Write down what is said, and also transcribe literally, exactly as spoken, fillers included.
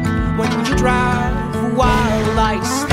music when you drive, while I sleep.